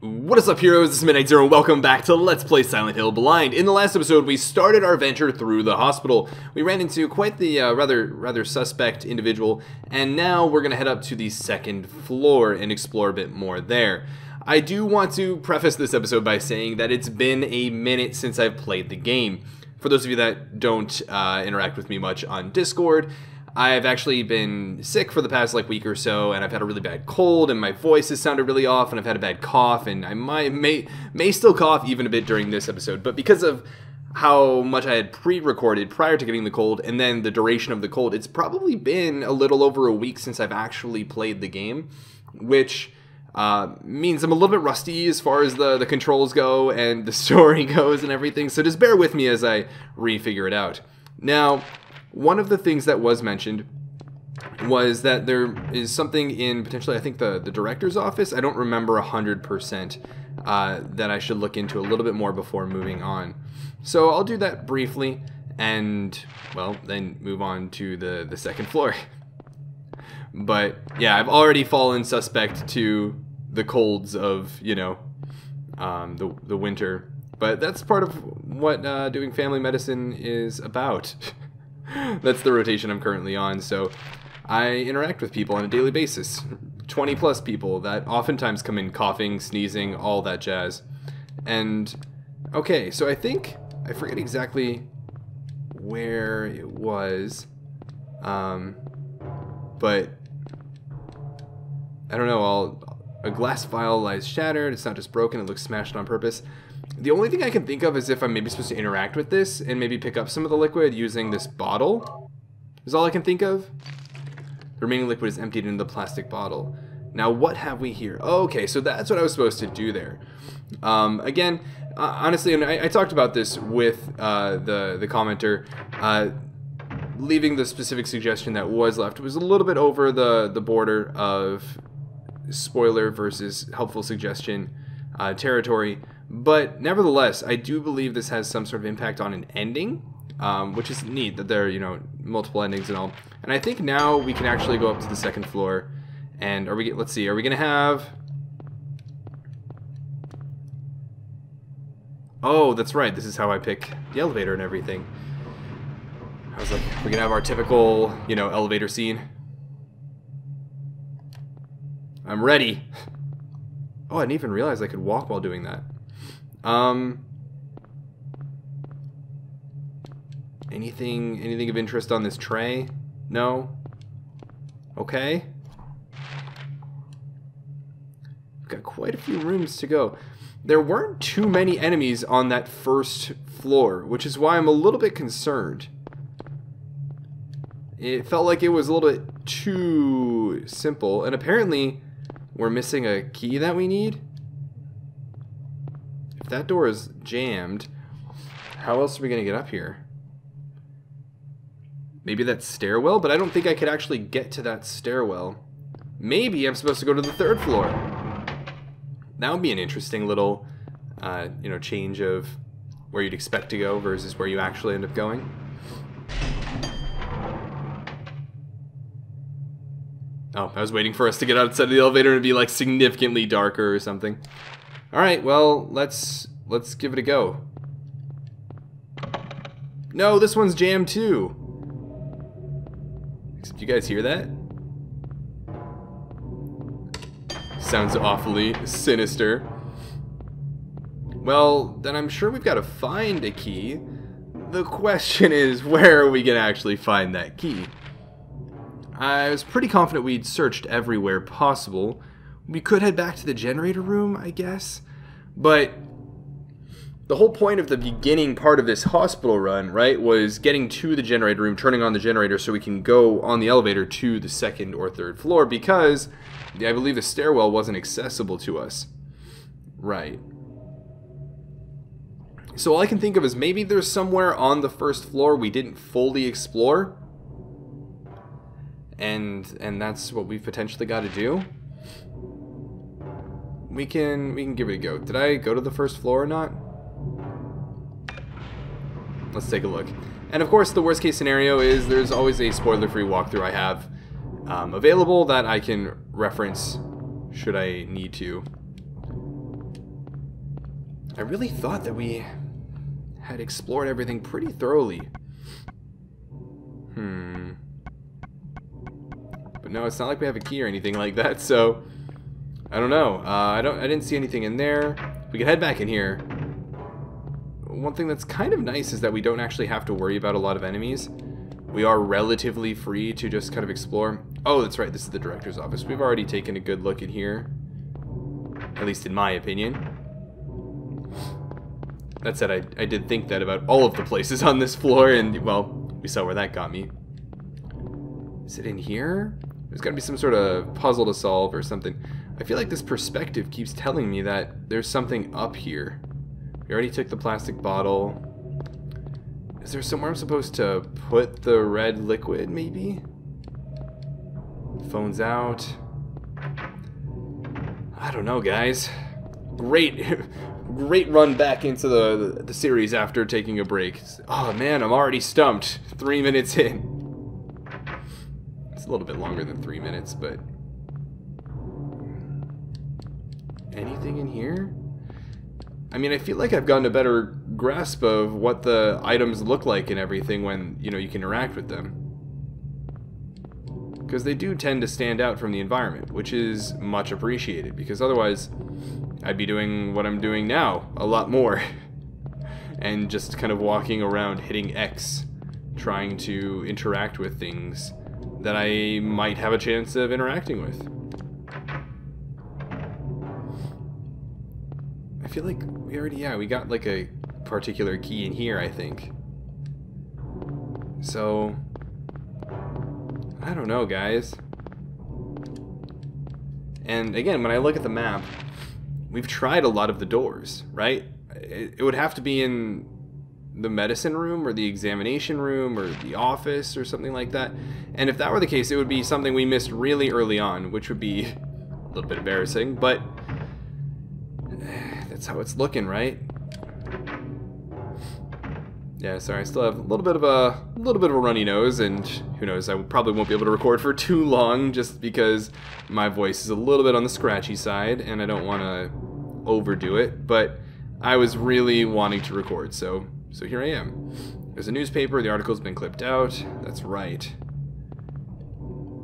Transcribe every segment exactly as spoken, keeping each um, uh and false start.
What is up, heroes? This is MidniteZer0 and welcome back to Let's Play Silent Hill Blind. In the last episode, we started our venture through the hospital. We ran into quite the uh, rather rather suspect individual, and now we're going to head up to the second floor and explore a bit more there. I do want to preface this episode by saying that it's been a minute since I've played the game. For those of you that don't uh, interact with me much on Discord, I've actually been sick for the past like week or so, and I've had a really bad cold, and my voice has sounded really off, and I've had a bad cough, and I might, may, may still cough even a bit during this episode, but because of how much I had pre-recorded prior to getting the cold, and then the duration of the cold, it's probably been a little over a week since I've actually played the game, which uh, means I'm a little bit rusty as far as the, the controls go, and the story goes and everything, so just bear with me as I re-figure it out. Now, one of the things that was mentioned was that there is something in potentially, I think, the, the director's office. I don't remember one hundred percent uh, that I should look into a little bit more before moving on. So I'll do that briefly and, well, then move on to the, the second floor. But, yeah, I've already fallen suspect to the colds of, you know, um, the, the winter. But that's part of what uh, doing family medicine is about. That's the rotation I'm currently on, so I interact with people on a daily basis, twenty plus people that oftentimes come in coughing, sneezing, all that jazz. And, okay, so I think, I forget exactly where it was, um, but, I don't know, I'll, a glass vial lies shattered, it's not just broken, it looks smashed on purpose. The only thing I can think of is if I'm maybe supposed to interact with this and maybe pick up some of the liquid using this bottle, is all I can think of. The remaining liquid is emptied into the plastic bottle. Now what have we here? Oh, okay, so that's what I was supposed to do there. Um, again, uh, honestly, and I, I talked about this with uh, the, the commenter, uh, leaving the specific suggestion that was left was a little bit over the, the border of spoiler versus helpful suggestion uh, territory. But nevertheless, I do believe this has some sort of impact on an ending, um, which is neat that there are, you know, multiple endings and all. And I think now we can actually go up to the second floor. And are we? Let's see. Are we gonna have? Oh, that's right. This is how I pick the elevator and everything. I was like, we're gonna have our typical, you know, elevator scene. I'm ready. Oh, I didn't even realize I could walk while doing that. Um, anything, anything of interest on this tray? No? Okay. We've got quite a few rooms to go. There weren't too many enemies on that first floor, which is why I'm a little bit concerned. It felt like it was a little bit too simple, and apparently we're missing a key that we need. That door is jammed. How else are we going to get up here? Maybe that stairwell, but I don't think I could actually get to that stairwell. Maybe I'm supposed to go to the third floor. That would be an interesting little, uh, you know, change of where you'd expect to go versus where you actually end up going. Oh, I was waiting for us to get outside of the elevator and it'd be like significantly darker or something. All right, well, let's let's give it a go. No, this one's jammed too. Except you guys hear that? Sounds awfully sinister. Well, then I'm sure we've got to find a key. The question is, where are we gonna actually find that key? I was pretty confident we'd searched everywhere possible. We could head back to the generator room, I guess, but the whole point of the beginning part of this hospital run, right, was getting to the generator room, turning on the generator so we can go on the elevator to the second or third floor because I believe the stairwell wasn't accessible to us. Right. So all I can think of is maybe there's somewhere on the first floor we didn't fully explore, and, and that's what we've potentially got to do. We can, we can give it a go. Did I go to the first floor or not? Let's take a look. And of course, the worst case scenario is there's always a spoiler-free walkthrough I have um, available that I can reference should I need to. I really thought that we had explored everything pretty thoroughly. Hmm. But no, it's not like we have a key or anything like that, so I don't know. Uh, I don't. I didn't see anything in there. We could head back in here. One thing that's kind of nice is that we don't actually have to worry about a lot of enemies. We are relatively free to just kind of explore. Oh, that's right. This is the director's office. We've already taken a good look in here. At least in my opinion. That said, I, I did think that about all of the places on this floor, and, well, we saw where that got me. Is it in here? There's got to be some sort of puzzle to solve or something. I feel like this perspective keeps telling me that there's something up here. We already took the plastic bottle. Is there somewhere I'm supposed to put the red liquid, maybe? Phone's out. I don't know, guys. Great. Great run back into the, the, the series after taking a break. Oh man, I'm already stumped. Three minutes in. It's a little bit longer than three minutes, but... Anything in here? I mean, I feel like I've gotten a better grasp of what the items look like and everything when, you know, you can interact with them. Because they do tend to stand out from the environment, which is much appreciated, because otherwise... I'd be doing what I'm doing now, a lot more. And just kind of walking around, hitting X, trying to interact with things that I might have a chance of interacting with. I feel like we already, yeah, we got like a particular key in here, I think. So, I don't know, guys. And again, when I look at the map, we've tried a lot of the doors, right? It would have to be in the medicine room or the examination room or the office or something like that. And if that were the case, it would be something we missed really early on, which would be a little bit embarrassing, but that's how it's looking, right? Yeah, sorry, I still have a little bit of a, a little bit of a runny nose, and who knows, I probably won't be able to record for too long just because my voice is a little bit on the scratchy side, and I don't want to overdo it, but I was really wanting to record, so so here I am. There's a newspaper, the article's been clipped out, that's right.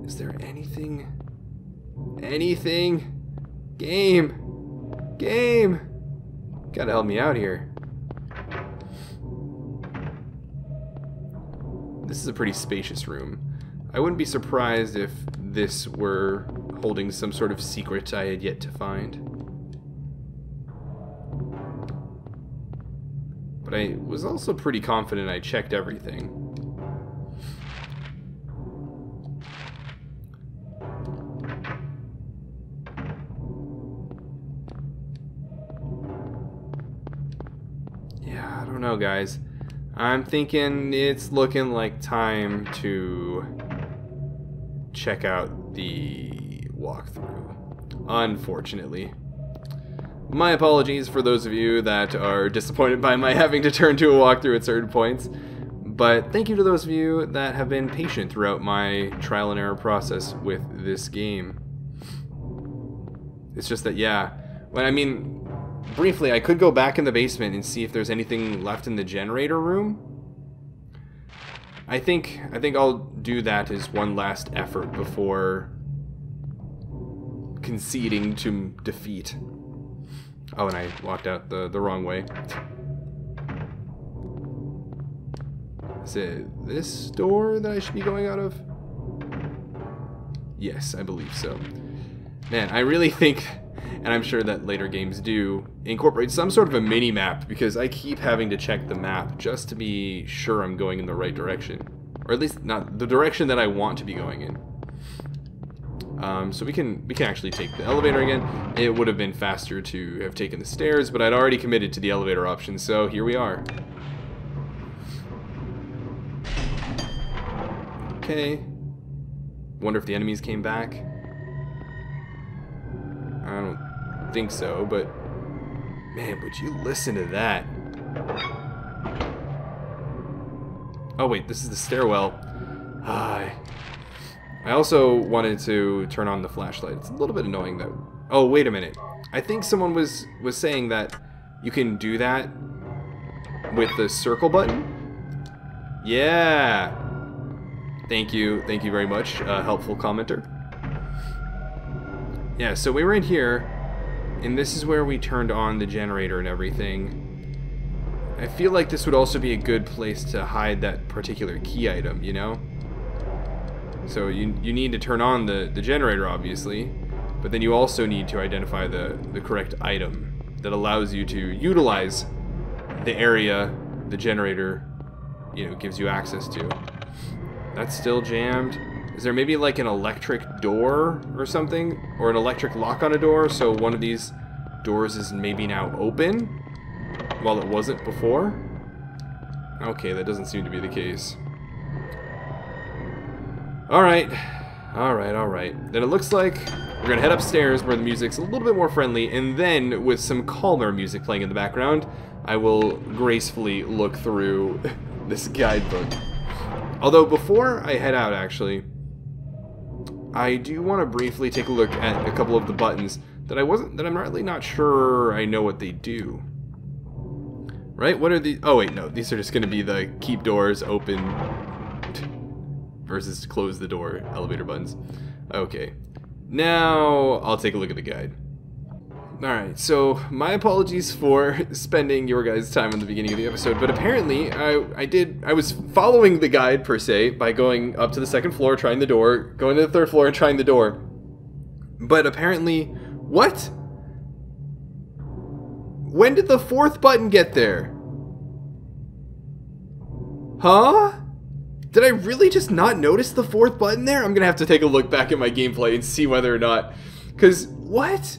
Is there anything? Anything? Game! Game! Gotta help me out here. This is a pretty spacious room. I wouldn't be surprised if this were holding some sort of secret I had yet to find. But I was also pretty confident I checked everything. Yeah, I don't know, guys. I'm thinking it's looking like time to check out the walkthrough, unfortunately. My apologies for those of you that are disappointed by my having to turn to a walkthrough at certain points, but thank you to those of you that have been patient throughout my trial and error process with this game. It's just that, yeah, when I mean... Briefly, I could go back in the basement and see if there's anything left in the generator room. I think I think I'll do that as one last effort before conceding to defeat. Oh, and I walked out the, the wrong way. Is it this door that I should be going out of? Yes, I believe so. Man, I really think... And I'm sure that later games do incorporate some sort of a mini-map, because I keep having to check the map just to be sure I'm going in the right direction. Or at least not the direction that I want to be going in. Um, so we can we can actually take the elevator again. It would have been faster to have taken the stairs, but I'd already committed to the elevator option, so here we are. Okay. Wonder if the enemies came back. I don't think so, but man, would you listen to that? Oh wait, this is the stairwell. Ah, I also wanted to turn on the flashlight. It's a little bit annoying though. Oh wait a minute. I think someone was was saying that You can do that with the circle button. Yeah. Thank you. Thank you very much, uh, helpful commenter. Yeah, so we were in here, and this is where we turned on the generator and everything. I feel like this would also be a good place to hide that particular key item, you know? So you, you need to turn on the, the generator, obviously, but then you also need to identify the, the correct item that allows you to utilize the area the generator, you know, gives you access to. That's still jammed. Is there maybe like an electric door or something? Or an electric lock on a door, so one of these doors is maybe now open? While it wasn't before? Okay, that doesn't seem to be the case. Alright. Alright, alright. Then it looks like we're gonna head upstairs where the music's a little bit more friendly, and then with some calmer music playing in the background, I will gracefully look through this guidebook. Although before I head out, actually, I do want to briefly take a look at a couple of the buttons that I wasn't that I'm really not sure I know what they do. Right? What are the? Oh wait, no. These are just going to be the keep doors open versus close the door elevator buttons. Okay. Now I'll take a look at the guide. Alright, so my apologies for spending your guys' time in the beginning of the episode, but apparently I, I did I was following the guide per se by going up to the second floor, trying the door, going to the third floor and trying the door. But apparently, what? When did the fourth button get there? Huh? Did I really just not notice the fourth button there? I'm gonna have to take a look back at my gameplay and see whether or not, because what?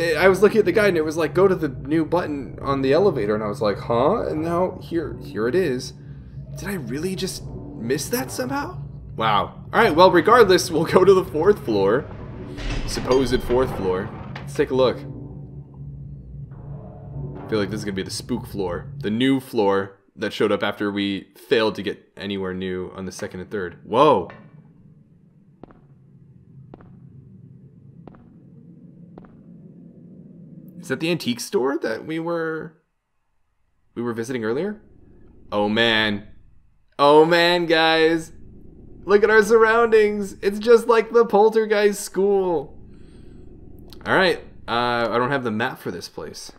I was looking at the guide and it was like, go to the new button on the elevator, and I was like, huh? And now here, here it is. Did I really just miss that somehow? Wow. All right. Well, regardless, we'll go to the fourth floor, supposed fourth floor. Let's take a look. I feel like this is gonna be the spook floor, the new floor that showed up after we failed to get anywhere new on the second and third. Whoa. Is that the antique store that we were we were visiting earlier? Oh man. Oh man, guys. Look at our surroundings. It's just like the Poltergeist school. All right. Uh, I don't have the map for this place.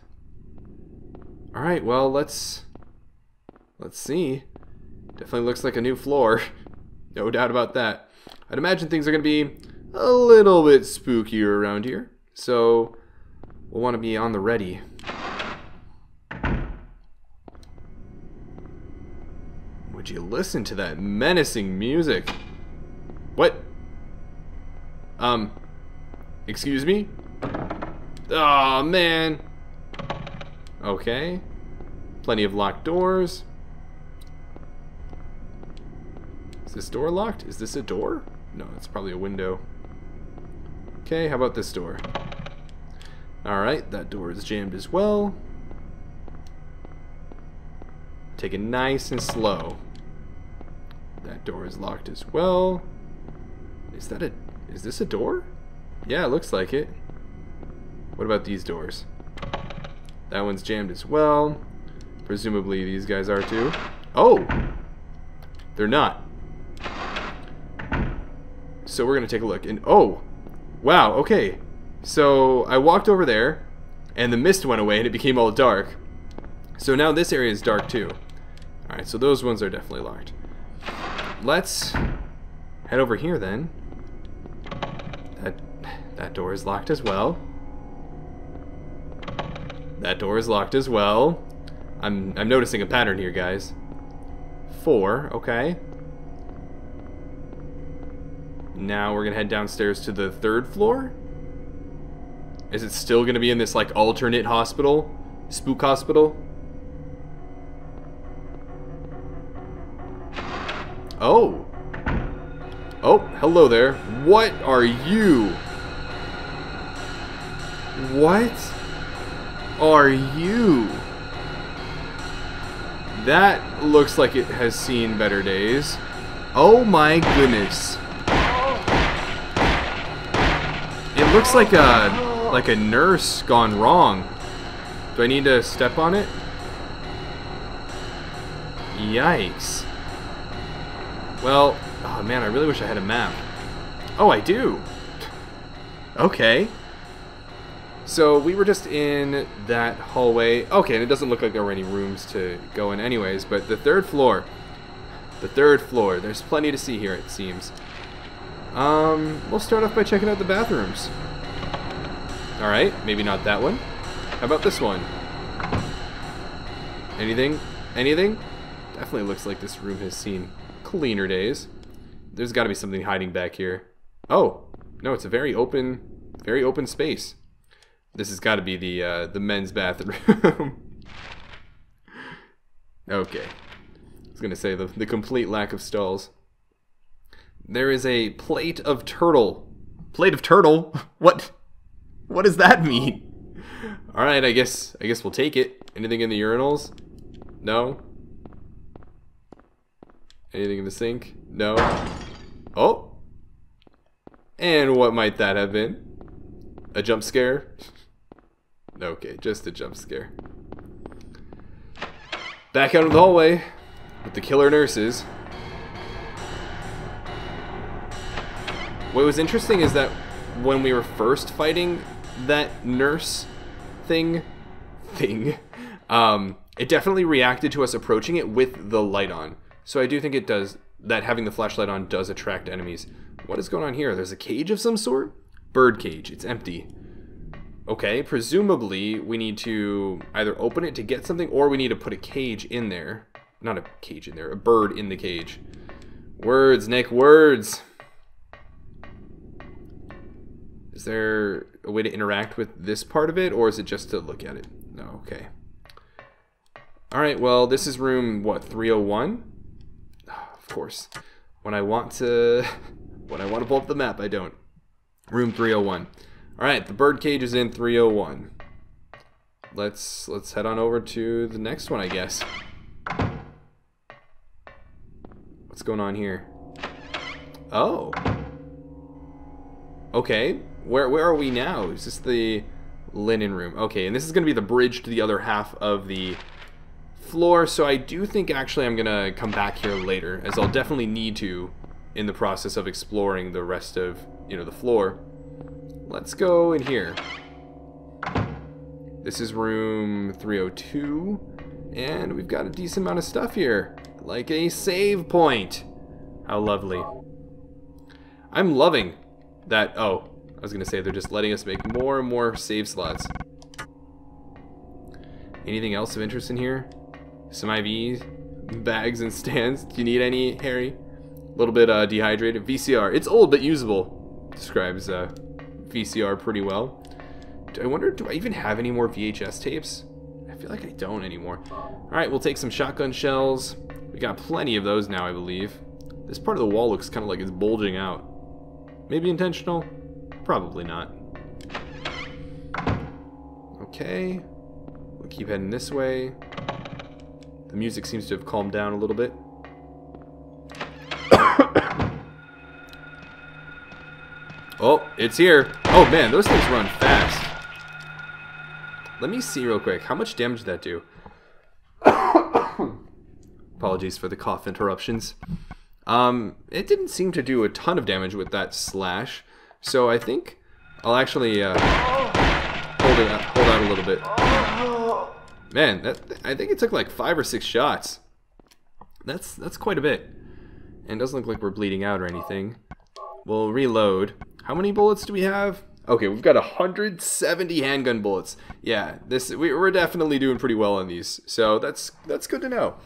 All right. Well, let's let's see. Definitely looks like a new floor. No doubt about that. I'd imagine things are going to be a little bit spookier around here. So we'll want to be on the ready. Would you listen to that menacing music? What? Um, excuse me? Aw, man. Okay. Plenty of locked doors. Is this door locked? Is this a door? No, it's probably a window. Okay, how about this door? Alright, that door is jammed as well. Take it nice and slow. That door is locked as well. Is that a... is this a door? Yeah, it looks like it. What about these doors? That one's jammed as well. Presumably these guys are too. Oh! They're not. So we're gonna take a look and... oh! Wow, okay. So I walked over there, and the mist went away, and it became all dark. So now this area is dark too. All right, so those ones are definitely locked. Let's head over here then. That that door is locked as well. That door is locked as well. I'm I'm noticing a pattern here, guys. Four, okay. Now we're gonna head downstairs to the third floor. Is it still going to be in this, like, alternate hospital? Spook hospital? Oh. Oh, hello there. What are you? What are you? That looks like it has seen better days. Oh my goodness. It looks like a... like a nurse gone wrong. Do I need to step on it? Yikes. Well, oh man, I really wish I had a map. Oh, I do! Okay. So, we were just in that hallway. Okay, and it doesn't look like there were any rooms to go in anyways, but the third floor. The third floor. There's plenty to see here, it seems. Um, we'll start off by checking out the bathrooms. Alright, maybe not that one. How about this one? Anything? Anything? Definitely looks like this room has seen cleaner days. There's gotta be something hiding back here. Oh! No, it's a very open, very open space. This has got to be the uh, the men's bathroom. Okay. I was going to say the, the complete lack of stalls. There is a plate of turtle. Plate of turtle? What? What does that mean? All right, I guess I guess we'll take it. Anything in the urinals? No. Anything in the sink? No. Oh. And what might that have been? A jump scare? Okay, just a jump scare. Back out of the hallway with the killer nurses. What was interesting is that when we were first fighting that nurse thing, thing, um, it definitely reacted to us approaching it with the light on. So I do think it does, that having the flashlight on does attract enemies. What is going on here? There's a cage of some sort? Bird cage. It's empty. Okay, presumably we need to either open it to get something, or we need to put a cage in there. Not a cage in there, a bird in the cage. Words, Nick, words! Is there a way to interact with this part of it, or is it just to look at it? No, okay. Alright, well, this is room, what, three oh one? Of course. When I want to... when I want to pull up the map, I don't. Room three oh one. Alright, the birdcage is in three oh one. Let's let's head on over to the next one, I guess. What's going on here? Oh. Okay. Where where are we now? Is this the linen room? Okay, and this is gonna be the bridge to the other half of the floor, so I do think actually I'm gonna come back here later, as I'll definitely need to in the process of exploring the rest of, you know, the floor. Let's go in here. This is room three oh two, and we've got a decent amount of stuff here, like a save point. How lovely. I'm loving that. Oh, I was gonna say they're just letting us make more and more save slots. Anything else of interest in here? Some I Vs, bags and stands. Do you need any, Harry? A little bit uh, dehydrated. V C R. It's old but usable. Describes uh, V C R pretty well. Do I wonder, do I even have any more V H S tapes? I feel like I don't anymore. Alright, we'll take some shotgun shells. We got plenty of those now, I believe. This part of the wall looks kind of like it's bulging out. Maybe intentional? Probably not. Okay. We'll keep heading this way. The music seems to have calmed down a little bit. Oh, it's here. Oh man, those things run fast. Let me see real quick. How much damage did that do? Apologies for the cough interruptions. Um, it didn't seem to do a ton of damage with that slash. So I think I'll actually uh, hold it up, hold out a little bit. Man, that, I think it took like five or six shots. That's, that's quite a bit. And it doesn't look like we're bleeding out or anything. We'll reload. How many bullets do we have? Okay, we've got one hundred seventy handgun bullets. Yeah, this we, we're definitely doing pretty well on these, so that's that's good to know.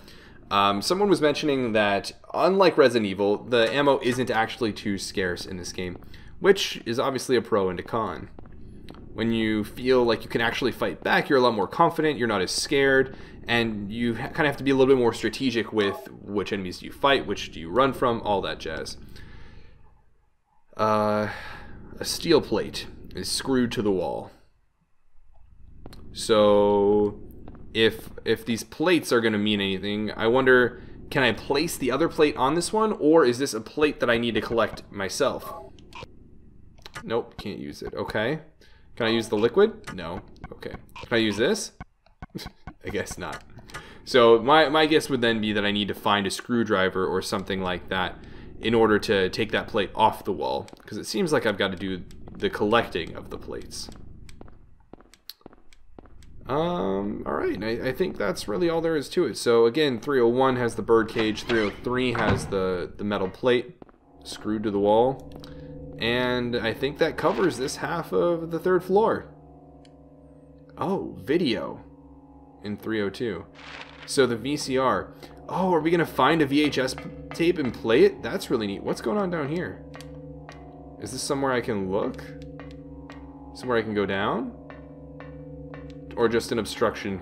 Um, someone was mentioning that unlike Resident Evil, the ammo isn't actually too scarce in this game, which is obviously a pro and a con. When you feel like you can actually fight back, you're a lot more confident, you're not as scared, and you kind of have to be a little bit more strategic with which enemies do you fight, which do you run from, all that jazz. Uh, a steel plate is screwed to the wall. So, if if these plates are going to mean anything, I wonder, can I place the other plate on this one, or is this a plate that I need to collect myself? Nope, can't use it. Okay. Can I use the liquid? No. Okay. Can I use this? I guess not. So my, my guess would then be that I need to find a screwdriver or something like that in order to take that plate off the wall, because it seems like I've got to do the collecting of the plates. Um, alright, I, I think that's really all there is to it. So again, three oh one has the bird cage, three oh three has the, the metal plate screwed to the wall, and I think that covers this half of the third floor. Oh, video in three oh two. So the V C R. Oh, are we going to find a V H S tape and play it? That's really neat. What's going on down here? Is this somewhere I can look? Somewhere I can go down? Or just an obstruction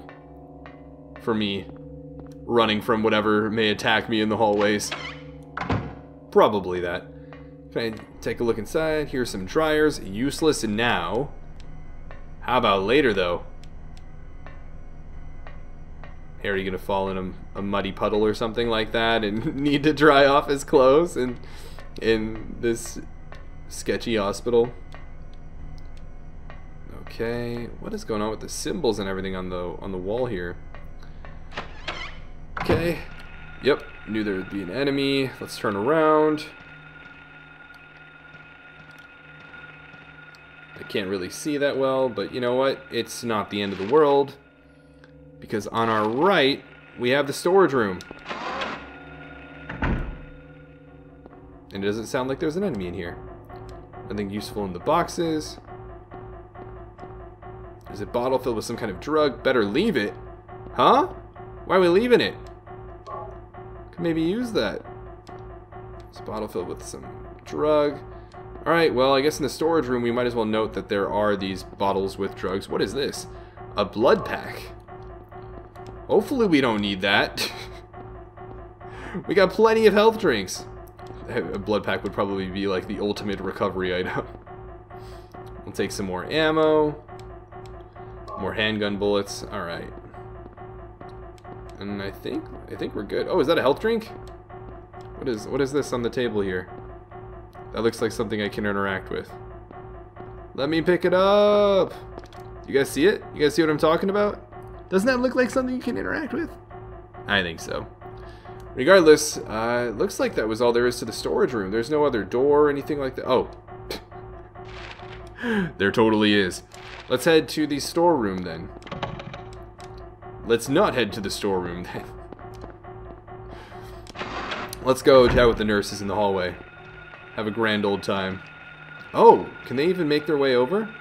for me running from whatever may attack me in the hallways? Probably that. Can I take a look inside? Here's some dryers. Useless now. How about later, though? Hey, are you going to fall in a, a muddy puddle or something like that and need to dry off his clothes in, in this sketchy hospital? Okay, what is going on with the symbols and everything on the on the wall here? Okay, yep, knew there would be an enemy. Let's turn around. I can't really see that well, but you know what? It's not the end of the world, because on our right we have the storage room. And it doesn't sound like there's an enemy in here. Nothing useful in the boxes. Is it bottle filled with some kind of drug? Better leave it. Huh? Why are we leaving it? Could maybe use that. It's a bottle filled with some drug. Alright, well, I guess in the storage room we might as well note that there are these bottles with drugs. What is this? A blood pack. Hopefully we don't need that. We got plenty of health drinks. A blood pack would probably be like the ultimate recovery item. We'll take some more ammo. More handgun bullets. All right, and I think I think we're good. Oh, is that a health drink? What is what is this on the table here? That looks like something I can interact with. Let me pick it up. You guys see it? You guys see what I'm talking about? Doesn't that look like something you can interact with? I think so. Regardless, uh, it looks like that was all there is to the storage room. There's no other door or anything like that. Oh, there totally is. Let's head to the storeroom then. Let's not head to the storeroom then. Let's go chat with the nurses in the hallway. Have a grand old time. Oh, can they even make their way over?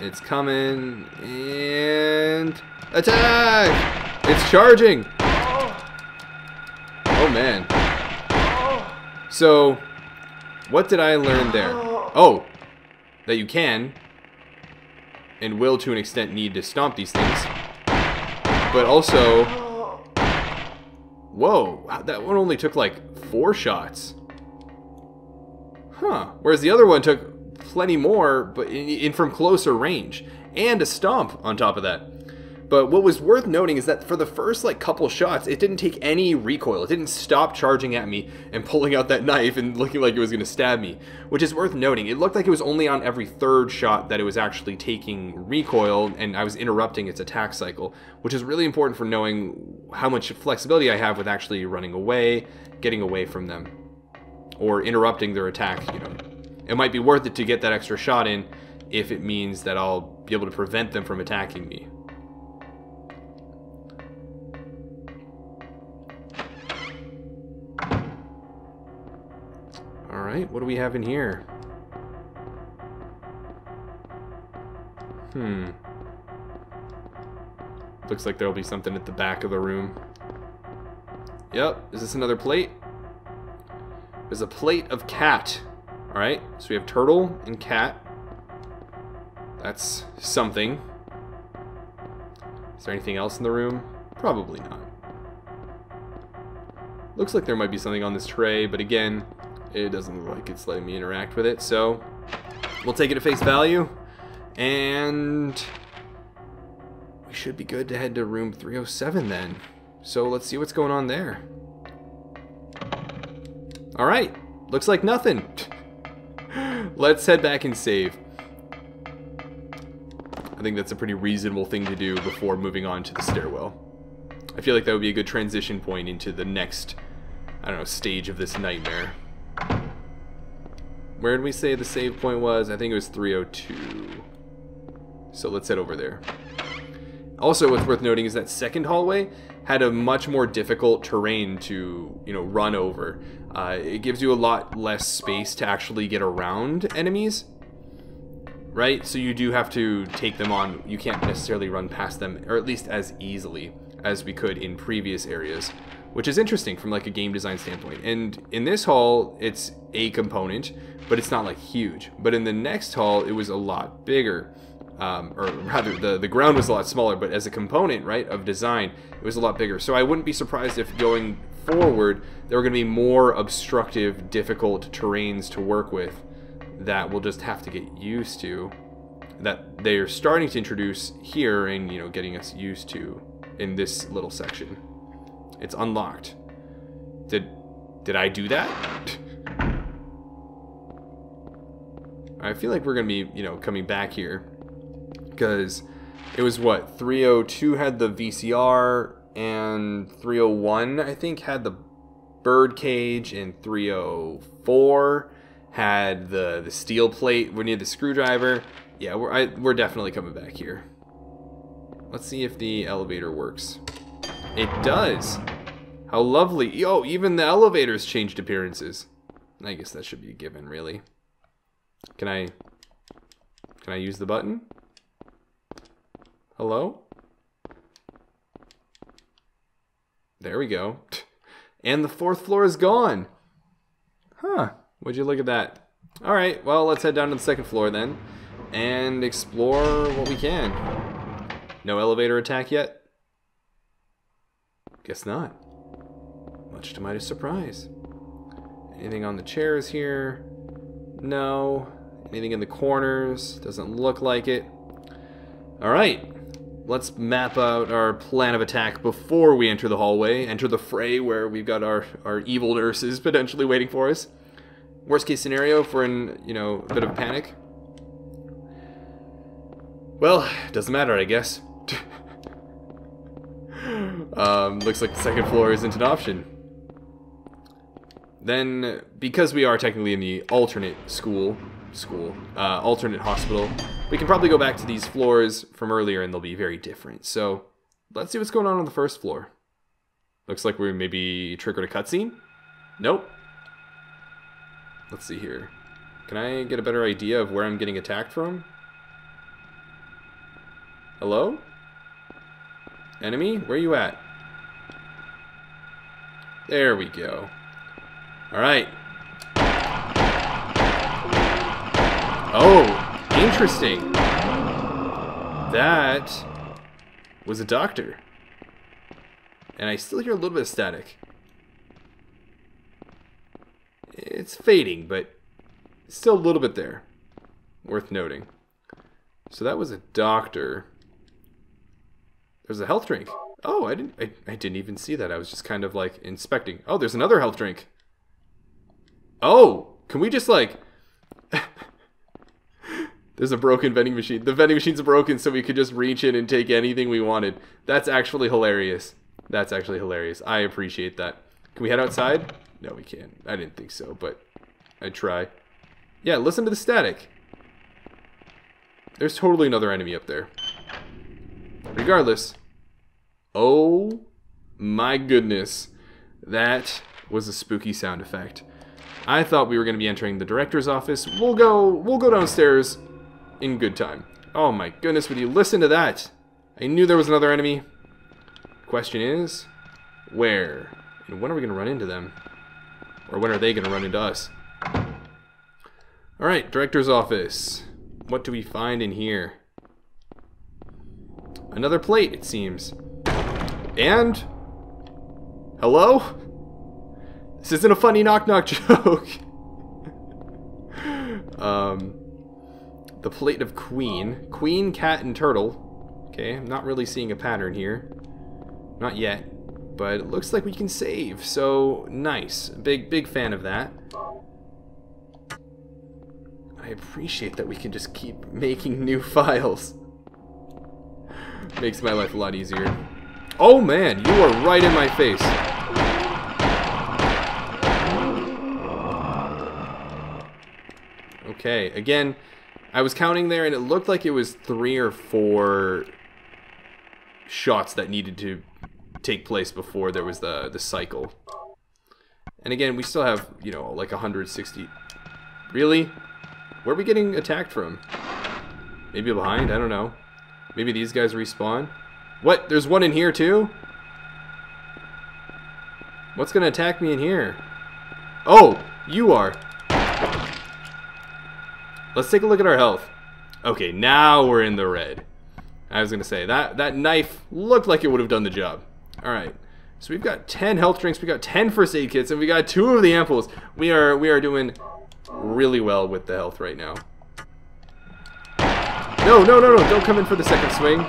It's coming and attack! It's charging! Oh man. So, what did I learn there? Oh, that you can and will to an extent need to stomp these things, but also, whoa, that one only took like four shots, huh, whereas the other one took plenty more, but in, in from closer range, and a stomp on top of that. But what was worth noting is that for the first like couple shots, it didn't take any recoil. It didn't stop charging at me and pulling out that knife and looking like it was going to stab me, which is worth noting. It looked like it was only on every third shot that it was actually taking recoil, and I was interrupting its attack cycle, which is really important for knowing how much flexibility I have with actually running away, getting away from them, or interrupting their attack. You know, it might be worth it to get that extra shot in if it means that I'll be able to prevent them from attacking me. Alright, what do we have in here? Hmm. Looks like there'll be something at the back of the room. Yep, is this another plate? There's a plate of cat. Alright, so we have turtle and cat. That's something. Is there anything else in the room? Probably not. Looks like there might be something on this tray, but again, it doesn't look like it's letting me interact with it, so we'll take it at face value, and we should be good to head to room three oh seven then. So let's see what's going on there. Alright, looks like nothing. Let's head back and save. I think that's a pretty reasonable thing to do before moving on to the stairwell. I feel like that would be a good transition point into the next, I don't know, stage of this nightmare. Where did we say the save point was? I think it was three oh two. So let's head over there. Also, what's worth noting is that second hallway had a much more difficult terrain to, you know, run over. Uh, it gives you a lot less space to actually get around enemies, right? So you do have to take them on. You can't necessarily run past them, or at least as easily as we could in previous areas, which is interesting from like a game design standpoint. And in this hall, it's a component, but it's not like huge. But in the next hall, it was a lot bigger. Um, or rather, the, the ground was a lot smaller, but as a component, right, of design, it was a lot bigger. So I wouldn't be surprised if going forward, there were going to be more obstructive, difficult terrains to work with that we'll just have to get used to, that they are starting to introduce here and, you know, getting us used to in this little section. It's unlocked. Did, did I do that? I feel like we're going to be, you know, coming back here. Because it was what, three oh two had the V C R, and three oh one I think had the birdcage, and three oh four had the the steel plate. We need the screwdriver. Yeah, we're I, we're definitely coming back here. Let's see if the elevator works. It does. How lovely! Oh, even the elevators changed appearances. I guess that should be a given, really. Can I can I use the button? Hello? There we go. And the fourth floor is gone. Huh. Would you look at that? Alright, well, let's head down to the second floor then and explore what we can. No elevator attack yet? Guess not. Much to my surprise. Anything on the chairs here? No. Anything in the corners? Doesn't look like it. Alright. Let's map out our plan of attack before we enter the hallway, enter the fray where we've got our, our evil nurses potentially waiting for us. Worst case scenario for an, you know, a bit of panic. Well, doesn't matter, I guess. um, looks like the second floor isn't an option. Then, because we are technically in the alternate school, school, uh, alternate hospital, we can probably go back to these floors from earlier and they'll be very different. So let's see what's going on on the first floor. Looks like we maybe triggered a cutscene. Nope. Let's see here. Can I get a better idea of where I'm getting attacked from? Hello? Enemy, where are you at? There we go. All right. Oh. Interesting. That was a doctor. And I still hear a little bit of static. It's fading, but still a little bit there. Worth noting. So that was a doctor. There's a health drink. Oh, I didn't I, I didn't even see that. I was just kind of like inspecting. Oh, there's another health drink. Oh, can we just like there's a broken vending machine. The vending machine's broken, so we could just reach in and take anything we wanted. That's actually hilarious. That's actually hilarious. I appreciate that. Can we head outside? No, we can't. I didn't think so, but I'd try. Yeah, listen to the static. There's totally another enemy up there. Regardless. Oh my goodness. That was a spooky sound effect. I thought we were going to be entering the director's office. We'll go, we'll go downstairs. In good time. Oh my goodness, would you listen to that? I knew there was another enemy. Question is, where? And when are we going to run into them? Or when are they going to run into us? Alright, director's office. What do we find in here? Another plate, it seems. And? Hello? This isn't a funny knock-knock joke. um... The plate of queen. Queen, cat, and turtle. Okay, I'm not really seeing a pattern here. Not yet. But it looks like we can save, so nice. Big, big fan of that. I appreciate that we can just keep making new files. Makes my life a lot easier. Oh man, you are right in my face. Okay, again, I was counting there and it looked like it was three or four shots that needed to take place before there was the, the cycle. And again, we still have, you know, like one hundred sixty... Really? Where are we getting attacked from? Maybe behind? I don't know. Maybe these guys respawn? What? There's one in here too? What's gonna attack me in here? Oh! You are! Let's take a look at our health. Okay, now we're in the red. I was gonna say, that, that knife looked like it would have done the job. Alright. So we've got ten health drinks, we got ten first aid kits, and we got two of the ampoules. We are we are doing really well with the health right now. No, no, no, no, don't come in for the second swing.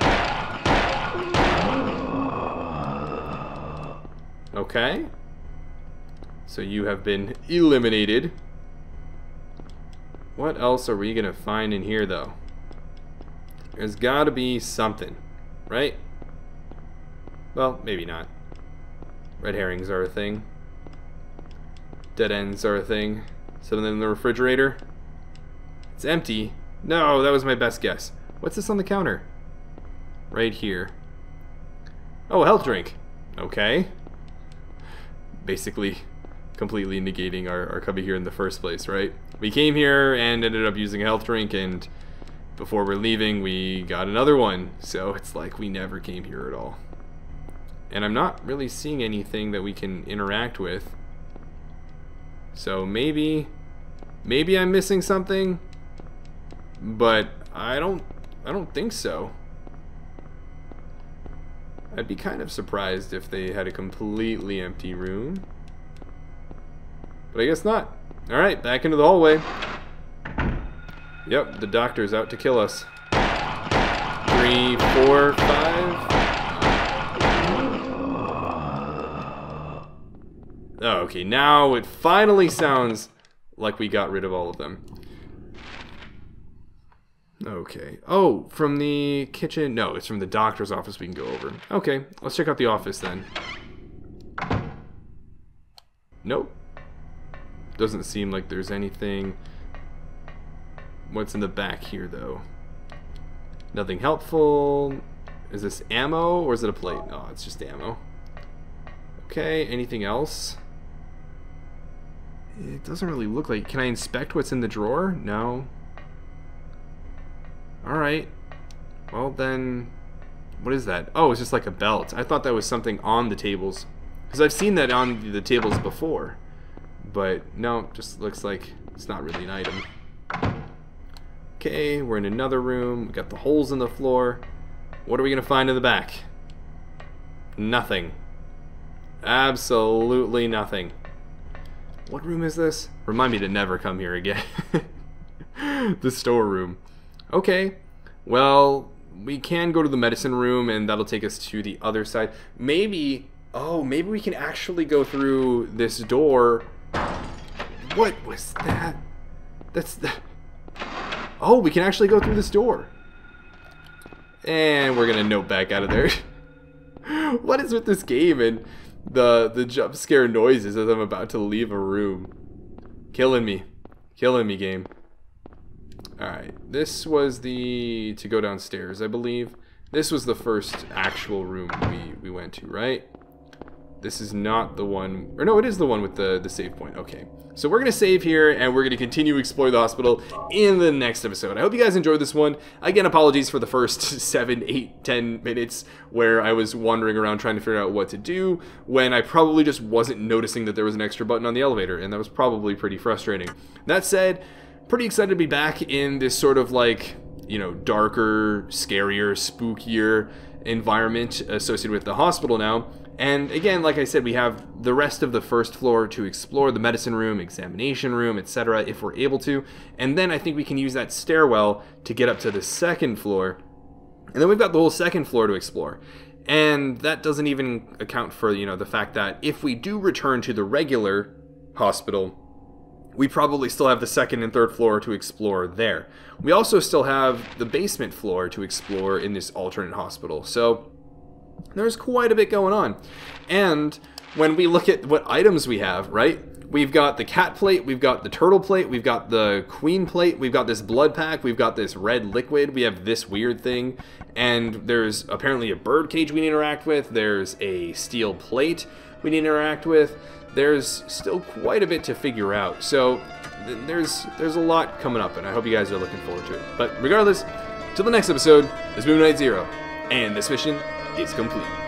Okay. So you have been eliminated. What else are we gonna find in here though? There's gotta be something, right? Well, maybe not. Red herrings are a thing. Dead ends are a thing. Something in the refrigerator. It's empty. No, that was my best guess. What's this on the counter? Right here. Oh, a health drink. Okay. Basically, completely negating our, our cubby here in the first place, right? We came here and ended up using a health drink, and before we're leaving, we got another one. So it's like we never came here at all. And I'm not really seeing anything that we can interact with. So maybe, maybe I'm missing something, but I don't, I don't think so. I'd be kind of surprised if they had a completely empty room, but I guess not. All right, back into the hallway. Yep, the doctor's out to kill us. Three, four, five. Oh, okay, now it finally sounds like we got rid of all of them. Okay. Oh, from the kitchen? No, it's from the doctor's office we can go over. Okay, let's check out the office then. Nope. Doesn't seem like there's anything. What's in the back here, though? Nothing helpful. Is this ammo or is it a plate? No, it's just ammo. Okay, anything else? It doesn't really look like... Can I inspect what's in the drawer? No. Alright. Well then... What is that? Oh, it's just like a belt. I thought that was something on the tables. Because I've seen that on the tables before. But no, just looks like it's not really an item. Okay, we're in another room. We've got the holes in the floor. What are we going to find in the back? Nothing. Absolutely nothing. What room is this? Remind me to never come here again. The storeroom. Okay. Well, we can go to the medicine room and that'll take us to the other side. Maybe, oh, maybe we can actually go through this door. What was that? That's the... Oh, we can actually go through this door. And we're gonna nope back out of there. What is with this game and... The the jump scare noises as I'm about to leave a room. Killing me. Killing me, game. Alright, this was the... to go downstairs, I believe. This was the first actual room we, we went to, right? This is not the one... Or no, it is the one with the, the save point. Okay. So we're going to save here, and we're going to continue to explore the hospital in the next episode. I hope you guys enjoyed this one. Again, apologies for the first seven, eight, ten minutes where I was wandering around trying to figure out what to do when I probably just wasn't noticing that there was an extra button on the elevator, and that was probably pretty frustrating. That said, pretty excited to be back in this sort of like, you know, darker, scarier, spookier environment associated with the hospital now. And again, like I said, we have the rest of the first floor to explore, the medicine room, examination room, et cetera, if we're able to. And then I think we can use that stairwell to get up to the second floor. And then we've got the whole second floor to explore. And that doesn't even account for, you know, the fact that if we do return to the regular hospital, we probably still have the second and third floor to explore there. We also still have the basement floor to explore in this alternate hospital. So there's quite a bit going on. And when we look at what items we have, right? We've got the cat plate, we've got the turtle plate, we've got the queen plate, we've got this blood pack, we've got this red liquid, we have this weird thing, and there's apparently a bird cage we need to interact with, there's a steel plate we need to interact with, there's still quite a bit to figure out, so th there's, there's a lot coming up, and I hope you guys are looking forward to it. But regardless, till the next episode, this is MidniteZer zero, and this mission is complete.